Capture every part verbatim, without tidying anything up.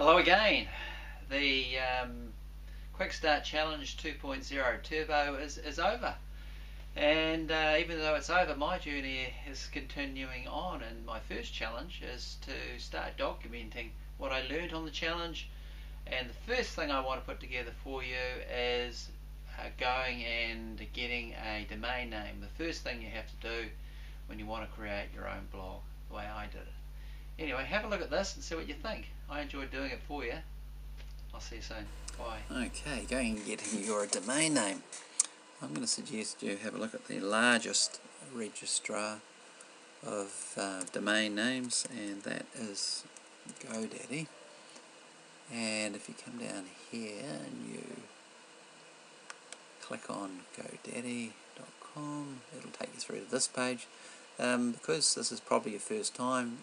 Hello again. The um, Quick Start Challenge two point oh Turbo is, is over, and uh, even though it's over, my journey is continuing on, and my first challenge is to start documenting what I learned on the challenge. And the first thing I want to put together for you is uh, going and getting a domain name. The first thing you have to do when you want to create your own blog, the way I did it. Anyway, have a look at this and see what you think. I enjoyed doing it for you. I'll see you soon. Bye. Okay, going and getting your domain name. I'm going to suggest you have a look at the largest registrar of uh, domain names, and that is GoDaddy. And if you come down here and you click on GoDaddy dot com, it'll take you through to this page. Um, because this is probably your first time,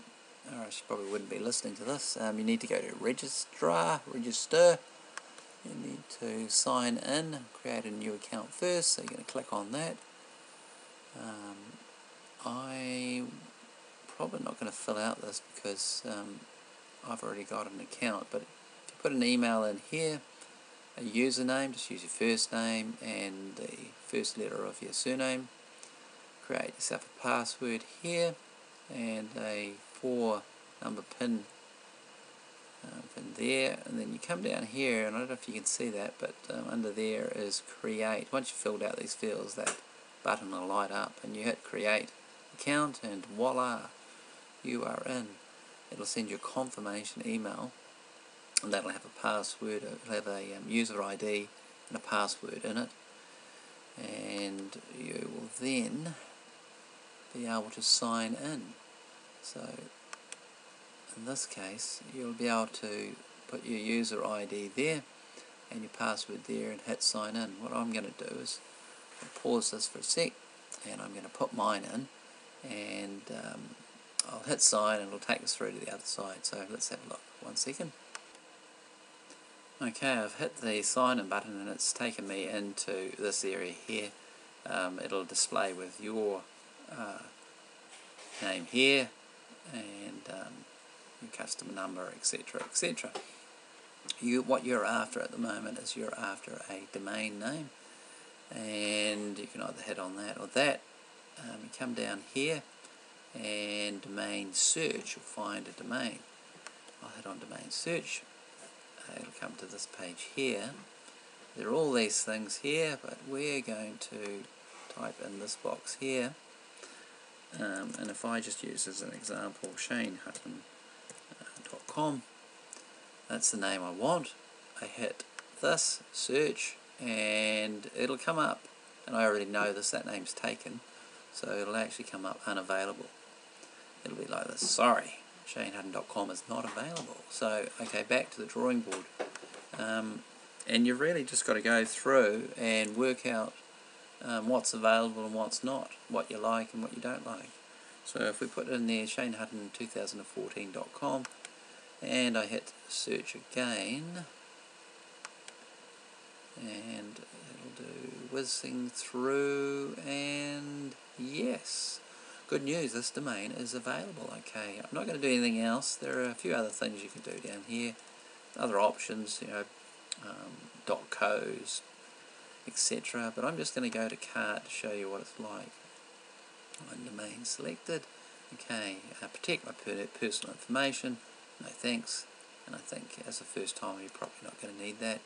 or I should probably wouldn't be listening to this, um, you need to go to registrar, register, you need to sign in, create a new account first, so you're going to click on that. um, I'm probably not going to fill out this because um, I've already got an account, but if you put an email in here, a username, just use your first name and the first letter of your surname, create yourself a password here, and a four number pin um, in there, and then you come down here, and I don't know if you can see that, but um, under there is create. Once you've filled out these fields, that button will light up, and you hit create account, and voila, you are in. It'll send you a confirmation email, and that'll have a password, it'll have a um, user I D and a password in it, and you will then be able to sign in. So in this case, you'll be able to put your user I D there and your password there and hit sign in. What I'm going to do is pause this for a sec, and I'm going to put mine in, and um, I'll hit sign and it'll take us through to the other side. So let's have a look. One second. Okay, I've hit the sign in button, and it's taken me into this area here. Um, it'll display with your uh, name here, and um, your customer number, etc, et cetera. You, what you're after at the moment is you're after a domain name, and you can either hit on that or that. Um, you come down here and domain search, you'll find a domain. I'll hit on domain search, uh, it'll come to this page here. There are all these things here, but we're going to type in this box here. Um, and if I just use as an example shane hutton dot com, that's the name I want. I hit this search and it'll come up, and I already know this, that name's taken, so it'll actually come up unavailable. It'll be like this: sorry, shane hutton dot com is not available. So okay, back to the drawing board, um, and you've really just got to go through and work out Um, what's available and what's not, what you like and what you don't like. So if we put in there shane hutton twenty fourteen dot com, and I hit search again, and it'll do whizzing through, and yes, good news, this domain is available. Okay, I'm not going to do anything else. There are a few other things you can do down here, other options, you know, um, .co's, et cetera. But I'm just going to go to cart to show you what it's like. One domain selected. Okay, uh, protect my personal information. No thanks. And I think as a first time, you're probably not going to need that.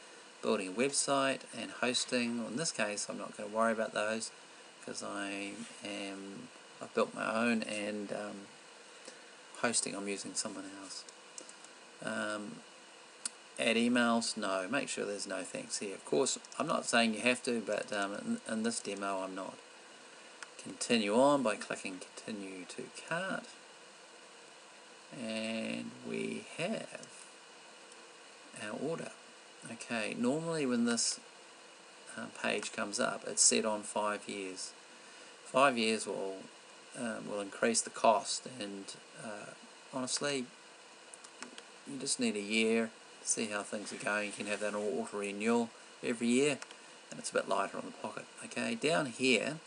Building a website and hosting. Well, in this case, I'm not going to worry about those because I am I've built my own, and um, hosting I'm using someone else. Um, Add emails, no, make sure there's no thanks here. Of course, I'm not saying you have to, but um, in, in this demo I'm not. Continue on by clicking continue to cart, and we have our order. Okay, normally when this uh, page comes up, it's set on five years. Five years will, um, will increase the cost, and uh, honestly, you just need a year. See how things are going. You can have that auto renewal every year, and it's a bit lighter on the pocket. Okay, down here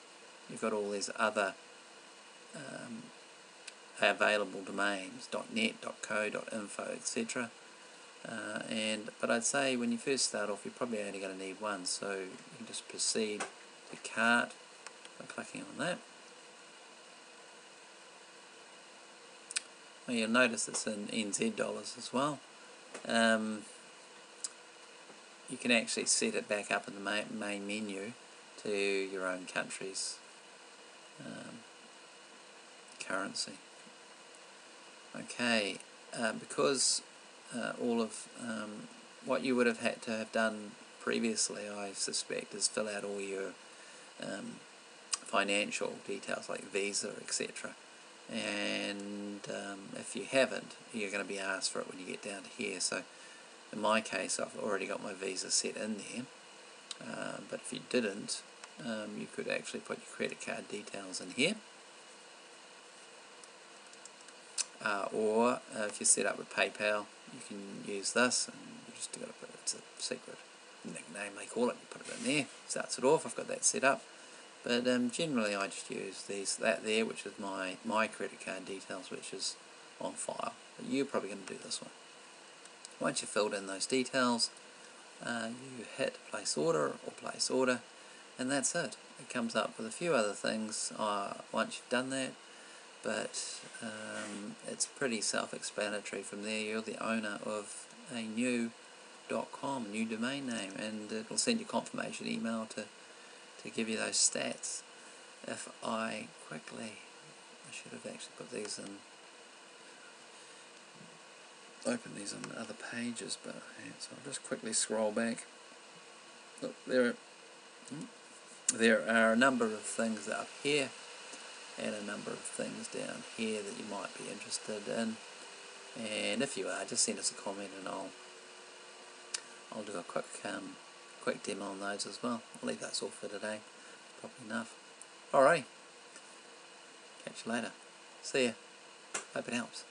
you've got all these other um, available domains: .net, .co, .info, et cetera. Uh, and but I'd say when you first start off, you're probably only going to need one, so you can just proceed to cart by clicking on that. Well, you'll notice it's in N Z dollars as well. Um, you can actually set it back up in the main, main menu to your own country's um, currency. Okay, uh, because uh, all of um, what you would have had to have done previously, I suspect, is fill out all your um, financial details like Visa, et cetera. And um, if you haven't, you're going to be asked for it when you get down to here. So in my case, I've already got my Visa set in there, uh, but if you didn't, um, you could actually put your credit card details in here, uh, or uh, if you're set up with PayPal, you can use this, and you just got to put, it's a secret nickname they call it, you put it in there, starts it off. I've got that set up. But um, generally I just use these, that there, which is my, my credit card details, which is on file. But you're probably going to do this one. Once you've filled in those details, uh, you hit place order or place order, and that's it. It comes up with a few other things uh, once you've done that, but um, it's pretty self-explanatory from there. You're the owner of a new .com, new domain name, and it'll send you confirmation email to to give you those stats. If I quickly, I should have actually put these in, open these on other pages, but yeah, so I'll just quickly scroll back. Look, there, there are a number of things up here and a number of things down here that you might be interested in, and if you are, just send us a comment and I'll I'll do a quick um, quick demo on those as well. I'll leave that's all for today. Probably enough. Alrighty. Catch you later. See ya. Hope it helps.